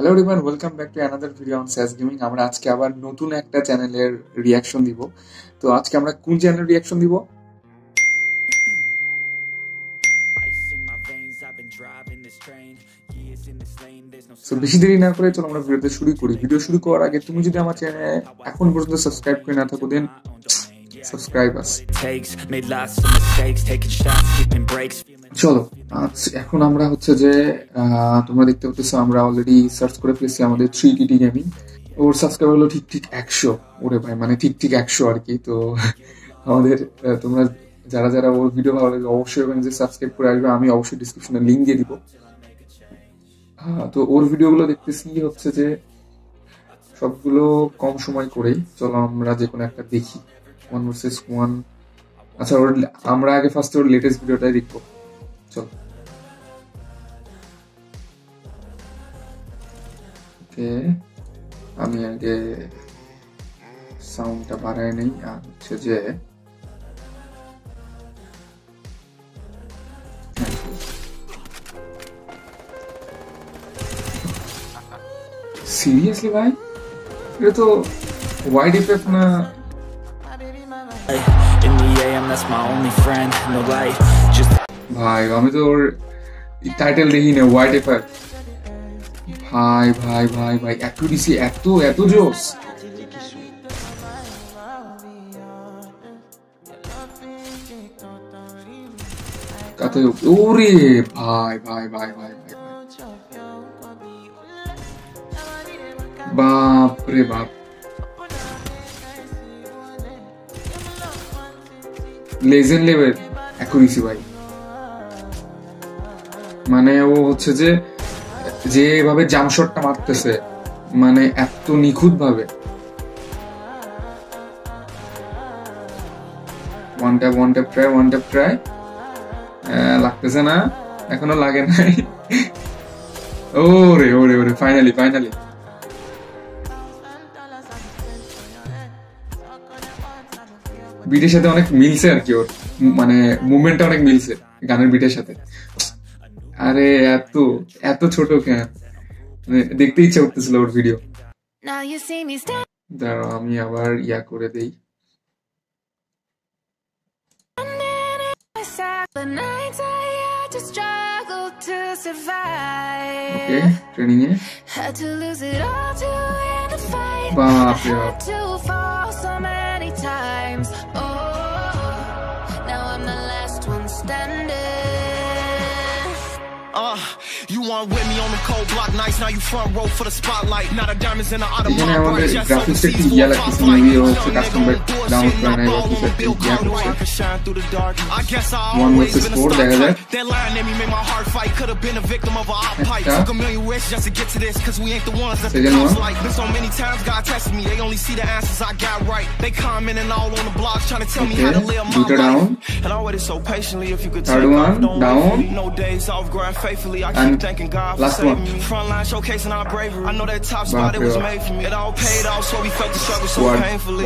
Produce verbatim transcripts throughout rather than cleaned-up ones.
Hello everyone, welcome back to another video on Sas Gaming. আমরা আজকে আবার নতুন একটা চ্যানেলের রিঅ্যাকশন দিব। তো আজকে আমরা কোন চ্যানেলের রিঅ্যাকশন দিব? সো বেশি দেরি না করে চলো আমরা ভিডিওটা শুরু করি। ভিডিও শুরু করার আগে তুমি যদি আমার চ্যানেলে এখন পর্যন্ত সাবস্ক্রাইব করে না থাকো দেন সাবস্ক্রাইব আস। চলো এখন আমরা হচ্ছে যে তোমরা দেখতে পাচ্ছ আমরা অলরেডি সার্চ করে ফেলেছি আমাদের থ্রি টি টি গেমিং, ওর সাবস্ক্রাইবার হলো ঠিক ঠিক একশো। ওরে ভাই মানে ঠিক ঠিক একশো আর কি। তো আমাদের তোমরা যারা যারা ওর ভিডিও ভালো লাগে অবশ্যই ওখানে যে সাবস্ক্রাইব করে আসবে, আমি অবশ্যই ডিসক্রিপশনে লিঙ্ক দিয়ে দিব। হ্যাঁ তো ওর ভিডিওগুলো দেখতেছি হচ্ছে যে সবগুলো কম সময় করেই। চলো আমরা যে কোনো একটা দেখি, ওয়ান ভার্সেস ওয়ান। আচ্ছা ওর আমরা আগে ফার্স্ট ওর লেটেস্ট ভিডিওটাই দেখবো। চলো ওকে, আমি আগে সাউন্ডটা বাড়াই নেই। আর হচ্ছে যে সিরিয়াসলি ভাই এটা তো ওয়াইড ইফেক্ট না। ভাই আমি তো ওর টাইটেল দেখি না, ওয়াইড ইফেক্ট। ভাই ভাই ভাই ভাই অ্যাকুরেসি এত এত জোস। কাতে ওরে ভাই ভাই ভাই ভাই ভাই বাপ রে বাপ। লেজেন্ড লেভেল অ্যাকুরেসি ভাই, মানে ও হচ্ছে যে যেভাবে জাম্পশটটা মারতেছে মানে এত নিখুঁত ভাবে। One tap one tap try one tap try লাগতেছে না, এখনো লাগে নাই। ওরে ওরে ওরে ফাইনালি ফাইনালি বিটের সাথে অনেক মিলছে আর কি, ওর মানে মুভমেন্টটা অনেক মিলছে গানের বিটের সাথে। আরে এত এত ছোট কেন, মানে দেখতে ইচ্ছা করতেছিল ওর ভিডিও। দাঁড়াও আমি আবার ইয়া করে দেই। ওকে ট্রেনিং এ বাপ রে বাপ। Down. Thanking God for saving me. Frontline showcasing our bravery. I know that top spot it was made for me. It all paid off, so we felt the struggle so painfully.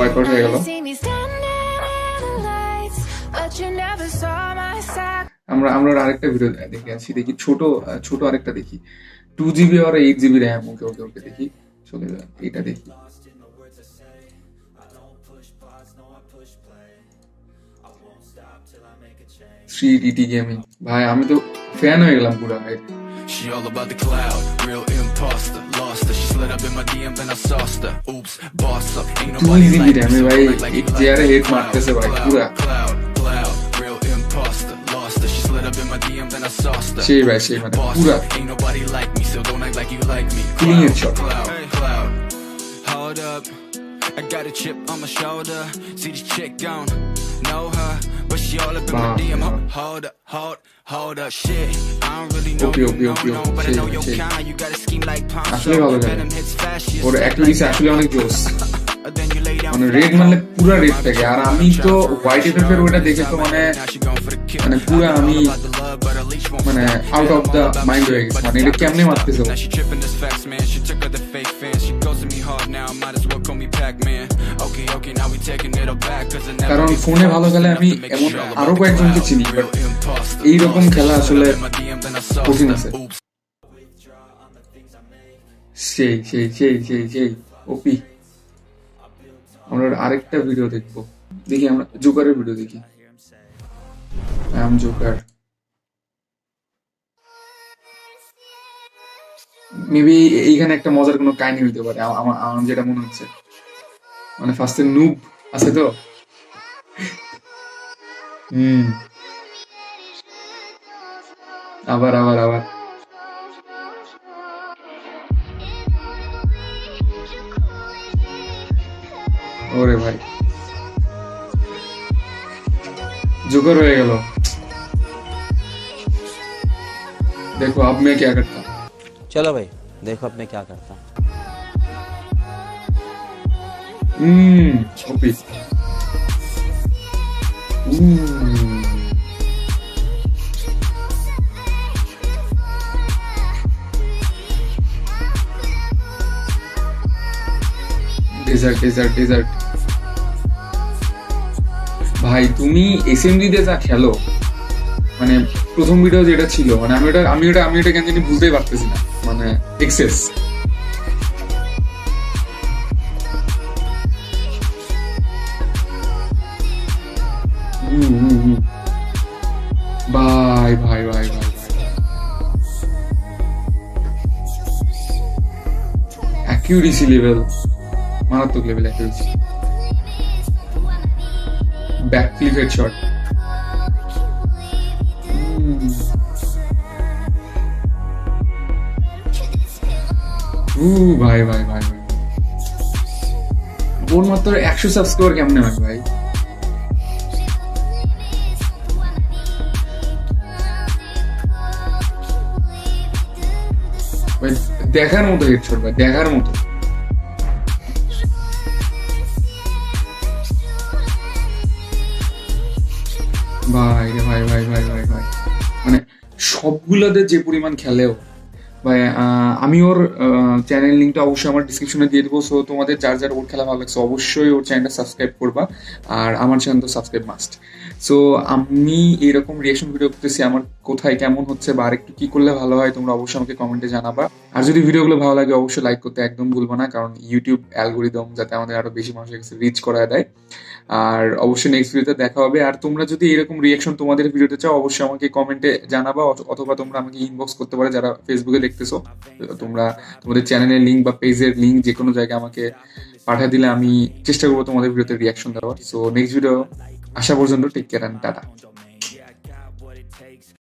আমরা আমরা আরেকটা video দেখে আসি, দেখি ছোট ছোট আরেকটা দেখি। টু জিবি আর eight GB RAM. Okay okay okay দেখি, চলে যা এটা দেখি। থ্রি টি টি গেমিং ভাই আমি তো ফ্যান হয়ে গেলাম পুরো। ভাই She all about the cloud, real imposter, lost her. She slid up in my D M and I sauced her. Oops, boss up, ain't nobody like this. Cloud, cloud, cloud, real imposter, lost her. She slid up in my D M and I sauced her. Boss up, ain't nobody like me, so don't act like you like me. Cloud, cloud, cloud, hold up. I got a chip on my shoulder. See this chick down, know her, but she all up in my D M. Hold up, hold, hold up, shit. I don't really know you, no, no, but I know your kind. You got a scheme like Pom Show. Venom hits fast. Or actually, it's actually on a ghost. On a red, মানে পুরা red থাকে। আর আমি তো white এর ওটা দেখে তো মানে মানে পুরা আমি মানে out of the mind হয়ে গেছে। মানে এটা কেমনে মারতেছে? কারণ ফোনে ভালো খেলে আমি এমন আরো কয়েকজনকে চিনি, বাট এইরকম খেলা আসলে কঠিন আছে। সেই সেই সেই সেই সেই ওপি। আমরা আরেকটা ভিডিও দেখবো, দেখি আমরা জোকারের ভিডিও দেখি। I am joker. মেবি এইখানে একটা মজার কোনো কাহিনী হইতে পারে আমার যেটা মনে হচ্ছে, মানে ফার্স্টে নুব আছে তো। হম আবার আবার আবার ওরে ভাই জোকার হয়ে গেল। দেখো আপ মে ক্যা করতা। চলো ভাই দেখো আপনি ক্যা করতা। Hmm OP. Hmm desert desert desert. ভাই তুমি এসএমডি তে যা খেলো, মানে প্রথম ভিডিও যেটা ছিল, মানে আমি ওটা আমি ওটা আমি ওটা কেন জানি বুঝতেই পারতেছি না, মানে এক্সেস। ভাই ভাই ভাই ভাই অ্যাকিউরেসি লেভেল মারাত্মক level, accuracy. Back flip headshot. ভাই ভাই ভাই ভাই ওর মাত্র একশো সাবস্ক্রাইবার কেমনে হয় ভাই। দেখার মতো হেডশট ভাই, দেখার মতো। ভাই ভাই ভাই ভাই ভাই ভাই মানে সবগুলাতে যে পরিমাণ খেলেও ভাই। আমি ওর চ্যানেল লিঙ্কটা অবশ্যই আমার ডিসক্রিপশনে দিয়ে দেবো। সো তোমাদের যার যার ওর খেলা ভালো লাগছে অবশ্যই ওর চ্যানেলটা সাবস্ক্রাইব করবা, আর আমার চ্যানেল তো সাবস্ক্রাইব মাস্ট। সো আমি এরকম রিয়াকশন ভিডিও করতেছি, আমার কোথায় কেমন হচ্ছে বা আর একটু কী করলে ভালো হয় তোমরা অবশ্যই আমাকে কমেন্টে জানাবা। আর যদি ভিডিওগুলো ভালো লাগে অবশ্যই লাইক করতে একদম ভুলবো না, কারণ ইউটিউব অ্যালগোরিদম যাতে আমাদের আরও বেশি মানুষের কাছে রিচ করা দেয়। আর অবশ্যই নেক্সট ভিডিওতে দেখা হবে। আর তোমরা যদি এরকম রিয়াকশন তোমাদের ভিডিওতে চাও অবশ্যই আমাকে কমেন্টে জানাবা, অথবা তোমরা আমাকে ইনবক্স করতে পারো যারা ফেসবুকে দেখতেছো। তোমরা তোমাদের চ্যানেলের লিঙ্ক বা পেজের লিঙ্ক যে কোনো জায়গায় আমাকে পাঠিয়ে দিলে আমি চেষ্টা করবো তোমাদের ভিডিওতে রিয়াকশন দেওয়ার। সো নেক্সট ভিডিও আসা পর্যন্ত টেক কেয়ার এন্ড টাটা।